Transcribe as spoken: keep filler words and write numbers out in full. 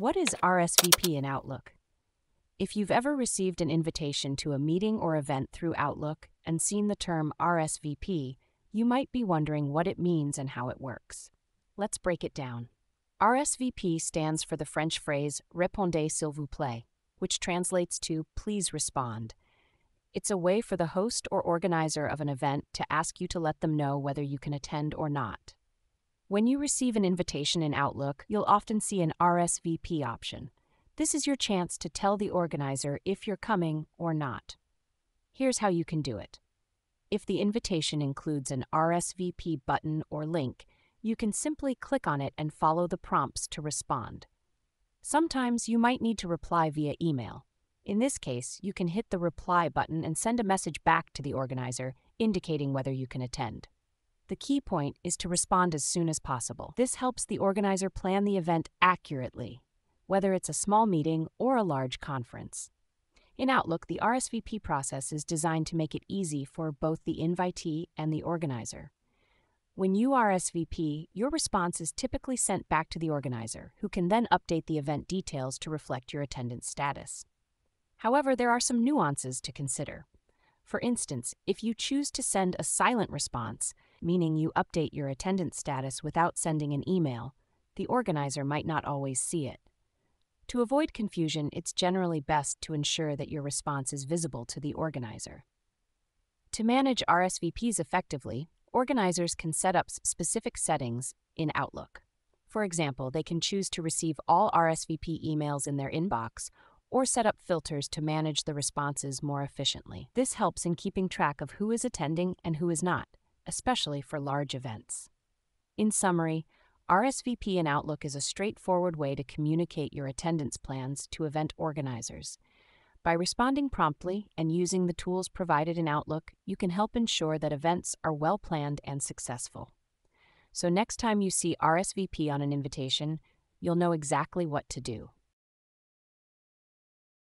What is R S V P in Outlook? If you've ever received an invitation to a meeting or event through Outlook and seen the term R S V P, you might be wondering what it means and how it works. Let's break it down. R S V P stands for the French phrase "Répondez s'il vous plaît," which translates to "Please respond." It's a way for the host or organizer of an event to ask you to let them know whether you can attend or not. When you receive an invitation in Outlook, you'll often see an R S V P option. This is your chance to tell the organizer if you're coming or not. Here's how you can do it. If the invitation includes an R S V P button or link, you can simply click on it and follow the prompts to respond. Sometimes you might need to reply via email. In this case, you can hit the reply button and send a message back to the organizer indicating whether you can attend. The key point is to respond as soon as possible. This helps the organizer plan the event accurately, whether it's a small meeting or a large conference. In Outlook, the R S V P process is designed to make it easy for both the invitee and the organizer. When you R S V P, your response is typically sent back to the organizer, who can then update the event details to reflect your attendance status. However, there are some nuances to consider. For instance, if you choose to send a silent response, meaning you update your attendance status without sending an email, the organizer might not always see it. To avoid confusion, it's generally best to ensure that your response is visible to the organizer. To manage R S V Ps effectively, organizers can set up specific settings in Outlook. For example, they can choose to receive all R S V P emails in their inbox or set up filters to manage the responses more efficiently. This helps in keeping track of who is attending and who is not, especially for large events. In summary, R S V P in Outlook is a straightforward way to communicate your attendance plans to event organizers. By responding promptly and using the tools provided in Outlook, you can help ensure that events are well planned and successful. So next time you see R S V P on an invitation, you'll know exactly what to do.